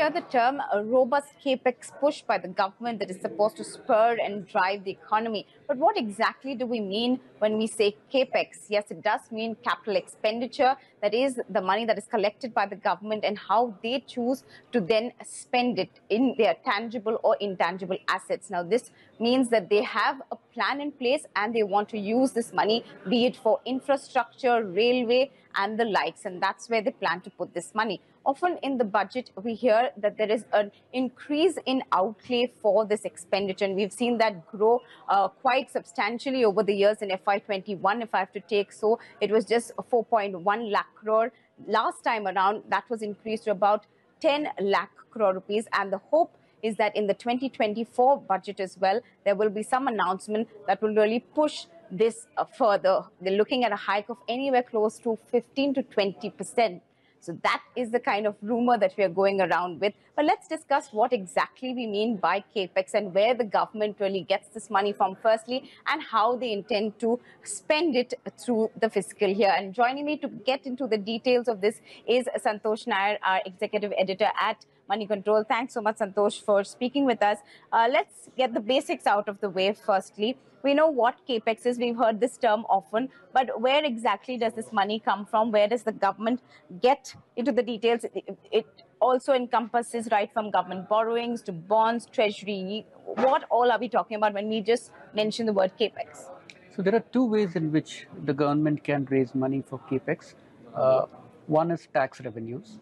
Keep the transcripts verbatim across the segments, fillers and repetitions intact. often hear the term a robust capex push by the government that is supposed to spur and drive the economy. But what exactly do we mean when we say capex? Yes, it does mean capital expenditure. That is the money that is collected by the government and how they choose to then spend it in their tangible or intangible assets. Now, this means that they have a plan in place and they want to use this money, be it for infrastructure, railway and the likes. And that's where they plan to put this money. Often in the budget, we hear that there is an increase in outlay for this expenditure. And we've seen that grow uh, quite substantially over the years in F Y twenty-one. If I have to take so, it was just four point one lakh crore. Last time around, that was increased to about ten lakh crore rupees. And the hope is that in the twenty twenty-four budget as well, there will be some announcement that will really push this uh, further. They're looking at a hike of anywhere close to fifteen to twenty percent. So that is the kind of rumor that we are going around with. But let's discuss what exactly we mean by capex and where the government really gets this money from firstly and how they intend to spend it through the fiscal year. And joining me to get into the details of this is Santosh Nair, our executive editor at Money Control. Thanks so much, Santosh, for speaking with us. Uh, let's get the basics out of the way firstly. We know what capex is, we've heard this term often, but where exactly does this money come from? Where does the government get into the details? It, it also encompasses right from government borrowings to bonds, treasury. What all are we talking about when we just mention the word capex? So there are two ways in which the government can raise money for capex. Uh, one is tax revenues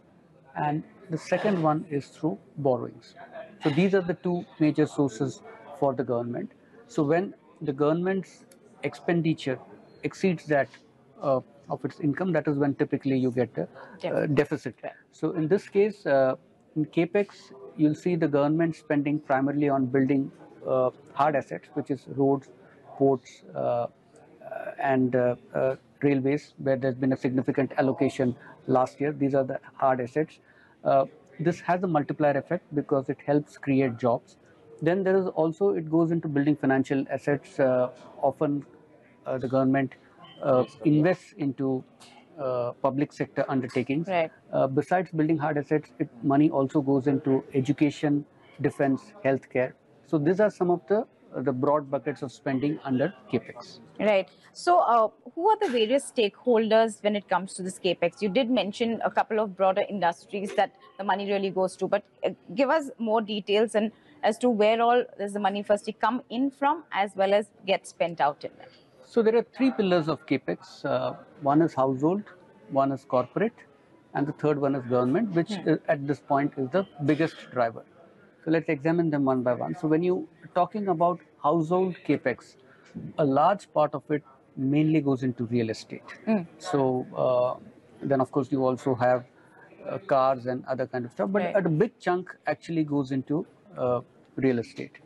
and the second one is through borrowings. So these are the two major sources for the government. So when the government's expenditure exceeds that uh, of its income, that is when typically you get a uh, deficit. So in this case, uh, in capex, you'll see the government spending primarily on building uh, hard assets, which is roads, ports, uh, and uh, uh, railways, where there's been a significant allocation last year. These are the hard assets. Uh, this has a multiplier effect because it helps create jobs. Then there is also, it goes into building financial assets. Uh, often uh, the government uh, invests into uh, public sector undertakings. Right. Uh, besides building hard assets, it, money also goes into education, defense, healthcare. So these are some of the the broad buckets of spending under capex. Right. So uh, who are the various stakeholders when it comes to this capex? You did mention a couple of broader industries that the money really goes to, but uh, give us more details and as to where all does the money firstly come in from as well as get spent out in them. So there are three pillars of capex. Uh, one is household, one is corporate, and the third one is government, which hmm. is, at this point is the biggest driver. So let's examine them one by one. So when you are talking about household capex, a large part of it mainly goes into real estate. Mm. So uh, then, of course, you also have uh, cars and other kind of stuff. But right. a big chunk actually goes into uh, real estate.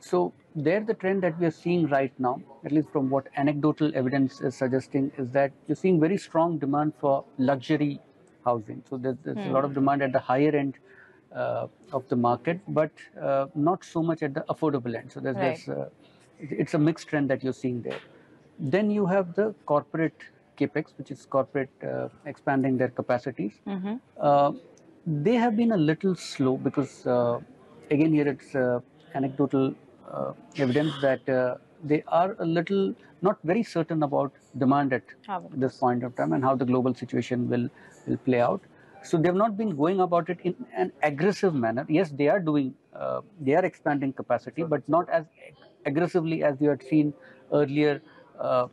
So there the trend that we are seeing right now, at least from what anecdotal evidence is suggesting, is that you're seeing very strong demand for luxury housing. So there's, there's mm. a lot of demand at the higher end Uh, of the market, but uh, not so much at the affordable end. So there's, right. there's, uh, it's a mixed trend that you're seeing there. Then you have the corporate capex, which is corporate uh, expanding their capacities. Mm-hmm. uh, they have been a little slow because, uh, again, here it's uh, anecdotal uh, evidence that uh, they are a little not very certain about demand at this point of time and how the global situation will, will play out. So they have not been going about it in an aggressive manner. Yes, they are doing, uh, they are expanding capacity, but not as aggressively as you had seen earlier uh,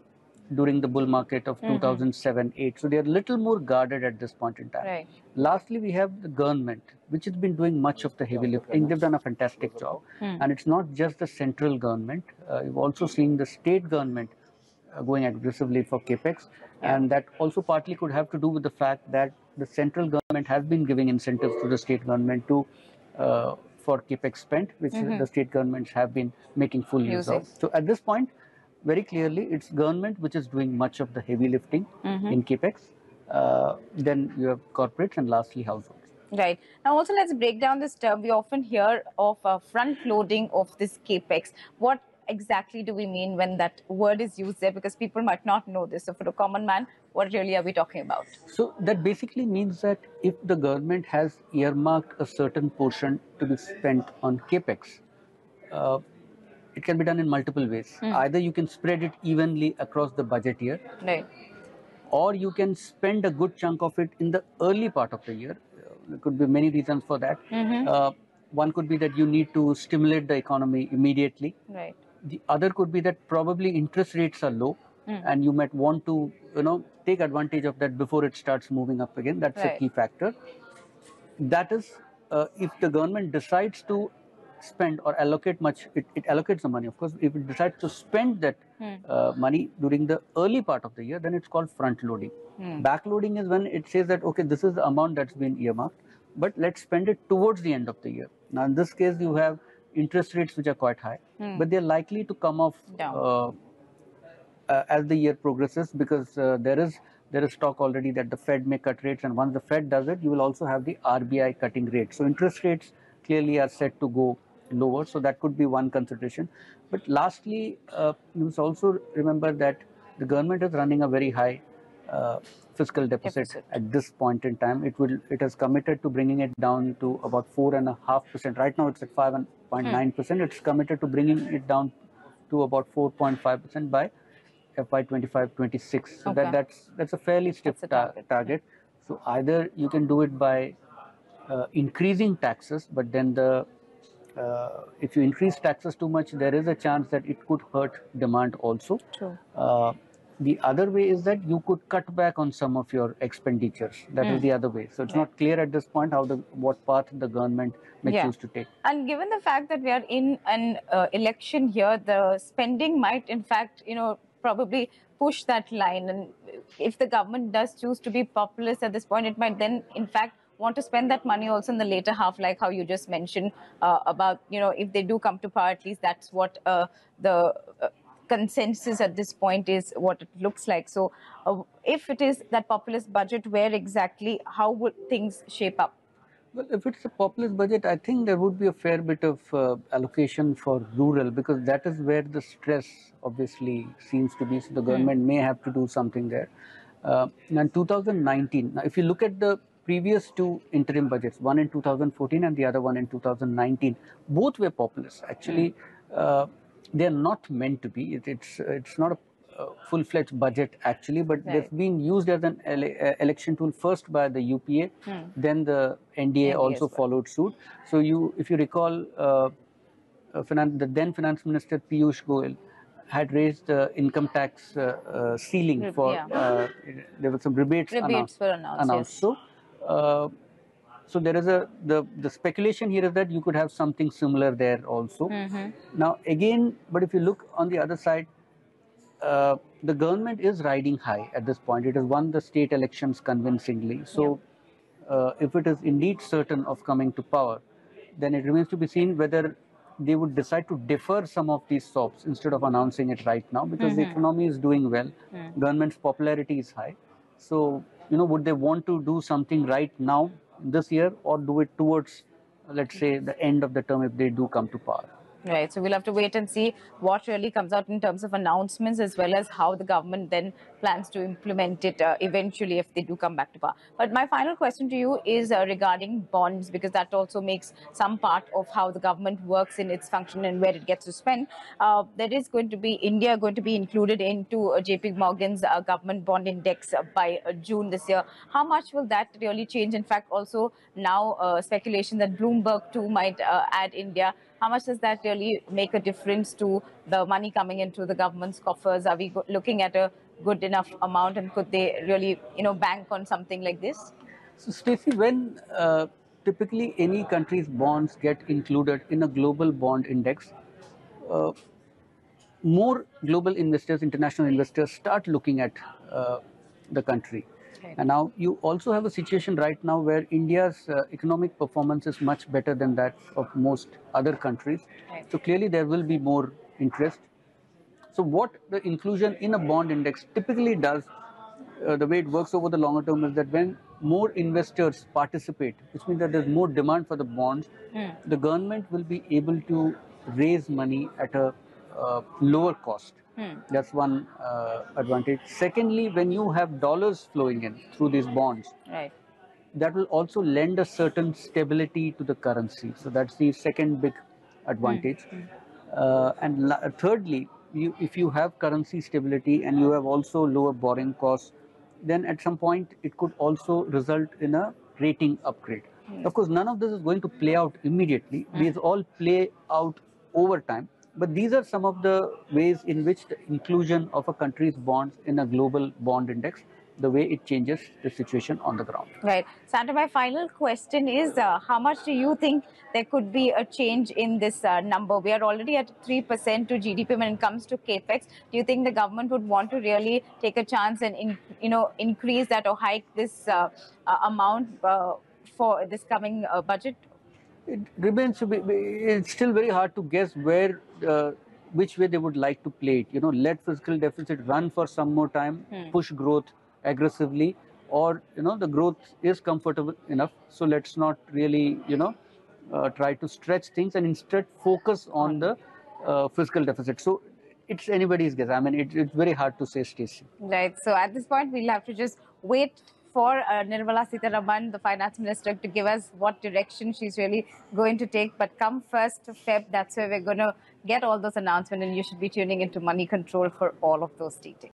during the bull market of mm-hmm. two thousand seven eight. So they are little more guarded at this point in time. Right. Lastly, we have the government, which has been doing much of the heavy lifting. They've done a fantastic job. Mm. And it's not just the central government. Uh, you've also seen the state government uh, going aggressively for capex. Yeah. And that also partly could have to do with the fact that the central government has been giving incentives to the state government to uh, for capex spend, which mm-hmm. the state governments have been making full use of. So at this point, very clearly, it's government which is doing much of the heavy lifting mm-hmm. in capex. Uh, then you have corporates and lastly households. Right. Now also let's break down this term. We often hear of uh, front loading of this capex. What exactly do we mean when that word is used there? Because people might not know this. So for the common man, what really are we talking about? So that basically means that if the government has earmarked a certain portion to be spent on CAPEX, uh, it can be done in multiple ways. Mm. Either you can spread it evenly across the budget year, right, or you can spend a good chunk of it in the early part of the year. There could be many reasons for that. Mm-hmm. uh, one could be that you need to stimulate the economy immediately. Right. The other could be that probably interest rates are low, mm. and you might want to, you know, take advantage of that before it starts moving up again. That's right. a key factor. That is, uh, if the government decides to spend or allocate much, it, it allocates the money, of course. If it decides to spend that mm. uh, money during the early part of the year, then it's called front loading. Mm. Back loading is when it says that, okay, this is the amount that's been earmarked, but let's spend it towards the end of the year. Now, in this case, you have interest rates which are quite high, mm. but they're likely to come off uh, uh, as the year progresses, because uh, there is there is talk already that the Fed may cut rates, and once the Fed does it, you will also have the R B I cutting rates. So interest rates clearly are set to go lower, so that could be one consideration. But lastly, uh, you must also remember that the government is running a very high Uh, fiscal deficit, deficit at this point in time. It will. It has committed to bringing it down to about four and a half percent. Right now, it's at five and point nine percent. It's committed to bringing it down to about four point five percent by F Y twenty-five twenty-six. So okay. that that's that's a fairly stiff a target. Ta target. So either you can do it by uh, increasing taxes, but then the uh, if you increase taxes too much, there is a chance that it could hurt demand also. True. Uh, The other way is that you could cut back on some of your expenditures. That mm. is the other way. So it's yeah. not clear at this point how the what path the government may yeah. choose to take. And given the fact that we are in an uh, election year, the spending might, in fact, you know, probably push that line. And if the government does choose to be populist at this point, it might then, in fact, want to spend that money also in the later half, like how you just mentioned uh, about, you know, if they do come to power, at least that's what uh, the Uh, consensus at this point is what it looks like. So uh, if it is that populist budget, where exactly, how would things shape up? Well, if it's a populist budget, I think there would be a fair bit of uh, allocation for rural, because that is where the stress obviously seems to be. So the government mm. may have to do something there. Uh, and two thousand nineteen, now if you look at the previous two interim budgets, one in two thousand fourteen and the other one in two thousand nineteen, both were populist. Actually, uh, they are not meant to be. It, it's it's not a uh, full-fledged budget actually, but right. they've been used as an ele uh, election tool, first by the U P A, hmm. then the N D A, N D A also well. followed suit. So you, if you recall, uh, uh, finance, the then Finance Minister Piyush Goyal had raised the uh, income tax uh, uh, ceiling Rib for. Yeah. Uh, there were some rebates, rebates announced. Were announced, announced. Yes. So. Uh, So there is a, the, the speculation here is that you could have something similar there also. Mm-hmm. Now again, but if you look on the other side, uh, the government is riding high at this point. It has won the state elections convincingly. So yeah. uh, if it is indeed certain of coming to power, then it remains to be seen whether they would decide to defer some of these S O Ps instead of announcing it right now, because mm-hmm. the economy is doing well, yeah. government's popularity is high. So, you know, would they want to do something right now this year, or do it towards, let's say, the end of the term if they do come to power? Right. So we'll have to wait and see what really comes out in terms of announcements, as well as how the government then plans to implement it uh, eventually if they do come back to power. But my final question to you is uh, regarding bonds, because that also makes some part of how the government works in its function and where it gets to spend. Uh, there is going to be India going to be included into uh, J P Morgan's uh, government bond index uh, by uh, June this year. How much will that really change? In fact, also now uh, speculation that Bloomberg too might uh, add India. How much does that really make a difference to the money coming into the government's coffers? Are we looking at a good enough amount, and could they really, you know, bank on something like this? So, Stacey, when uh, typically any country's bonds get included in a global bond index, uh, more global investors, international investors start looking at uh, the country. And now you also have a situation right now where India's uh, economic performance is much better than that of most other countries. Right. So clearly there will be more interest. So what the inclusion in a bond index typically does, uh, the way it works over the longer term, is that when more investors participate, which means that there's more demand for the bonds, mm. the government will be able to raise money at a uh, lower cost. Hmm. That's one uh, advantage. Secondly, when you have dollars flowing in through these bonds, right, that will also lend a certain stability to the currency. So that's the second big advantage. Hmm. Uh, and la thirdly, you, if you have currency stability and you have also lower borrowing costs, then at some point it could also result in a rating upgrade. Hmm. Of course, none of this is going to play out immediately. Hmm. These all play out over time. But these are some of the ways in which the inclusion of a country's bonds in a global bond index, the way it changes the situation on the ground. Right. Santa, my final question is, uh, how much do you think there could be a change in this uh, number? We are already at three percent to G D P when it comes to capex. Do you think the government would want to really take a chance and in, you know, increase that or hike this uh, uh, amount uh, for this coming uh, budget? It remains to be, it's still very hard to guess where, uh, which way they would like to play it. You know, let fiscal deficit run for some more time, hmm. push growth aggressively, or, you know, the growth is comfortable enough. So let's not really, you know, uh, try to stretch things and instead focus on the uh, fiscal deficit. So it's anybody's guess. I mean, it, it's very hard to say, Stacey. Right. So at this point, we'll have to just wait for uh, Nirmala Sitharaman, the finance minister, to give us what direction she's really going to take. But come first of February, that's where we're going to get all those announcements, and you should be tuning into Money Control for all of those details.